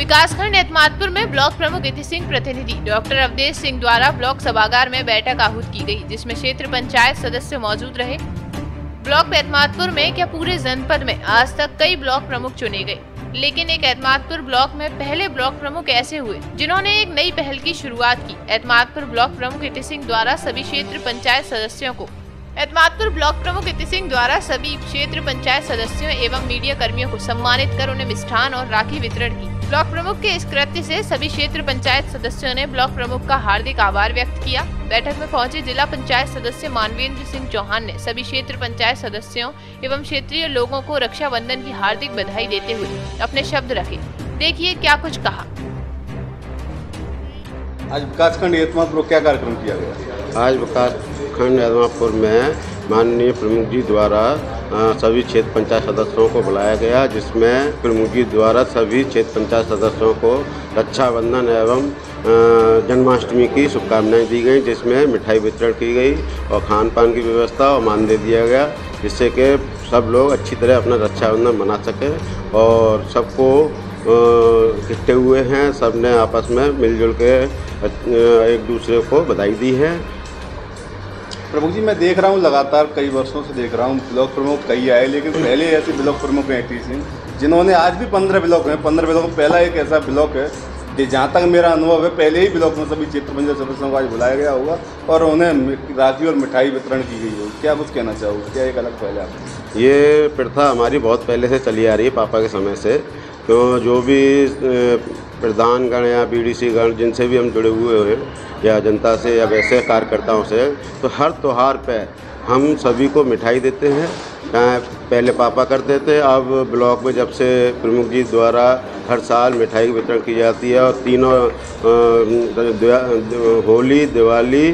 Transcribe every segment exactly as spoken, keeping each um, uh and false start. विकासखंड एत्मादपुर में ब्लॉक प्रमुख इति सिंह प्रतिनिधि डॉक्टर अवधेश सिंह द्वारा ब्लॉक सभागार में बैठक आहूत की गई, जिसमें क्षेत्र पंचायत सदस्य मौजूद रहे। ब्लॉक एत्मादपुर में क्या पूरे जनपद में आज तक कई ब्लॉक प्रमुख चुने गए, लेकिन एक एत्मादपुर ब्लॉक में पहले ब्लॉक प्रमुख ऐसे हुए जिन्होंने एक नई पहल की शुरुआत की। एत्मादपुर ब्लॉक प्रमुख इति सिंह द्वारा सभी क्षेत्र पंचायत सदस्यों को एत्मादपुर ब्लॉक प्रमुख इति सिंह द्वारा सभी क्षेत्र पंचायत सदस्यों एवं मीडिया कर्मियों को सम्मानित कर उन्हें मिष्ठान और राखी वितरण की। ब्लॉक प्रमुख के इस कृत्य से सभी क्षेत्र पंचायत सदस्यों ने ब्लॉक प्रमुख का हार्दिक आभार व्यक्त किया। बैठक में पहुंचे जिला पंचायत सदस्य मानवेंद्र सिंह चौहान ने सभी क्षेत्र पंचायत सदस्यों एवं क्षेत्रीय लोगों को रक्षाबंधन की हार्दिक बधाई देते हुए अपने शब्द रखे। देखिए क्या कुछ कहा। आज विकासखंड एत्मादपुर क्या कार्यक्रम किया गया? आज विकासखंड एत्मादपुर में माननीय प्रमुख जी द्वारा सभी क्षेत्र पंचायत सदस्यों को बुलाया गया, जिसमें प्रमुख जी द्वारा सभी क्षेत्र पंचायत सदस्यों को रक्षाबंधन एवं जन्माष्टमी की शुभकामनाएं दी गई, जिसमें मिठाई वितरण की गई और खान पान की व्यवस्था और मानदेय दिया गया, जिससे कि सब लोग अच्छी तरह अपना रक्षाबंधन मना सकें। और सबको इकट्ठे हुए हैं, सब ने आपस में मिलजुल के एक दूसरे को बधाई दी है। प्रमुख जी, मैं देख रहा हूँ लगातार कई वर्षों से देख रहा हूँ ब्लॉक प्रमुख कई आए, लेकिन पहले ऐसे ब्लॉक प्रमुख हैं इति सिंह, जिन्होंने आज भी पंद्रह ब्लॉक हैं। पंद्रह ब्लॉक में पहला एक ऐसा ब्लॉक है कि जहाँ तक मेरा अनुभव है पहले ही ब्लॉक में सभी क्षेत्र पंचायत सदस्यों को आज बुलाया गया होगा और उन्हें राखी और मिठाई वितरण की गई होगी। क्या कुछ कहना चाहोगे? क्या एक अलग पहले आप? ये प्रथा हमारी बहुत पहले से चली आ रही है, पापा के समय से। तो जो भी प्रधानगण या बीडीसी गण जिनसे भी हम जुड़े हुए हैं या जनता से या वैसे कार्यकर्ताओं से, तो हर त्यौहार पर हम सभी को मिठाई देते हैं। पहले पापा करते थे, अब ब्लॉक में जब से प्रमुख जी द्वारा हर साल मिठाई का वितरण की जाती है और तीनों होली, दिवाली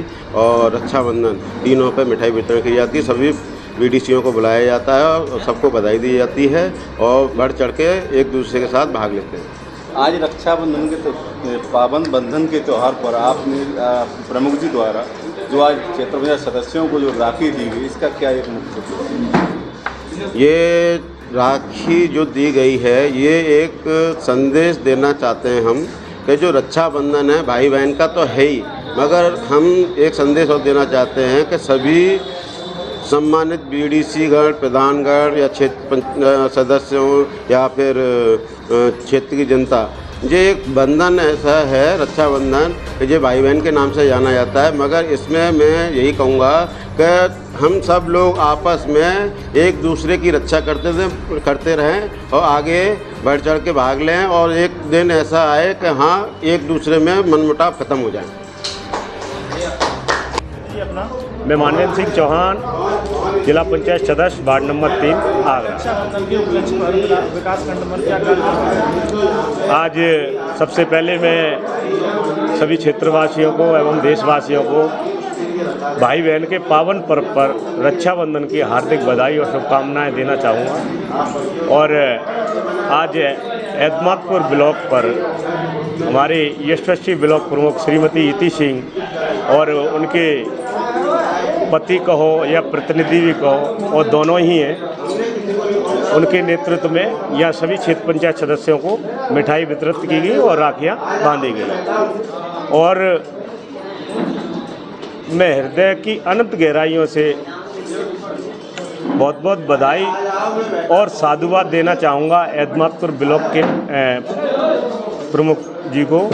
और रक्षाबंधन तीनों पे मिठाई वितरण की जाती है। सभी बीडीसीओ को बुलाया जाता है और सबको बधाई दी जाती है और बढ़ चढ़ के एक दूसरे के साथ भाग लेते हैं। आज रक्षाबंधन के तो पावन बंधन के त्यौहार पर आपने प्रमुख जी द्वारा जो आज क्षेत्र पंचायत सदस्यों को जो राखी दी गई, इसका क्या एक मुख्य ये राखी जो दी गई है, ये एक संदेश देना चाहते हैं हम कि जो रक्षाबंधन है भाई बहन का तो है ही, मगर हम एक संदेश और देना चाहते हैं कि सभी सम्मानित बीडीसी गण, प्रधानगण या क्षेत्र सदस्यों या फिर क्षेत्र की जनता, ये एक बंधन ऐसा है रक्षाबंधन कि ये भाई बहन के नाम से जाना जाता है। मगर इसमें मैं यही कहूँगा कि हम सब लोग आपस में एक दूसरे की रक्षा करते थे, करते रहें और आगे बढ़ चढ़ के भाग लें और एक दिन ऐसा आए कि हाँ एक दूसरे में मनमुटाव खत्म हो जाए। मैं मानवेंद्र सिंह चौहान, जिला पंचायत सदस्य, वार्ड नंबर तीन, आगरा। आज सबसे पहले मैं सभी क्षेत्रवासियों को एवं देशवासियों को भाई बहन के पावन पर्व पर रक्षाबंधन की हार्दिक बधाई और शुभकामनाएं देना चाहूँगा। और आज एत्मादपुर ब्लॉक पर हमारे यशस्वी ब्लॉक प्रमुख श्रीमती इति सिंह और उनके पति कहो या प्रतिनिधि भी कहो, और दोनों ही हैं, उनके नेतृत्व में यह सभी क्षेत्र पंचायत सदस्यों को मिठाई वितरित की गई और राखियाँ बांधी गई। और मैं हृदय की अनंत गहराइयों से बहुत बहुत बधाई और साधुवाद देना चाहूँगा एत्मादपुर ब्लॉक के प्रमुख जी को,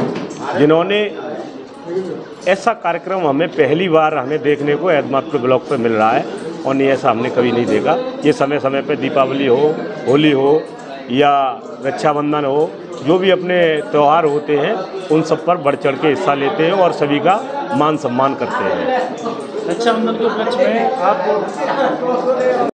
जिन्होंने ऐसा कार्यक्रम हमें पहली बार हमें देखने को एत्मादपुर ब्लॉक पर मिल रहा है और नहीं ऐसा हमने कभी नहीं देखा। ये समय समय पर दीपावली हो, होली हो या रक्षाबंधन हो, जो भी अपने त्यौहार होते हैं उन सब पर बढ़ चढ़ के हिस्सा लेते हैं और सभी का मान सम्मान करते हैं। रक्षाबंधन के उपलक्ष्य में आप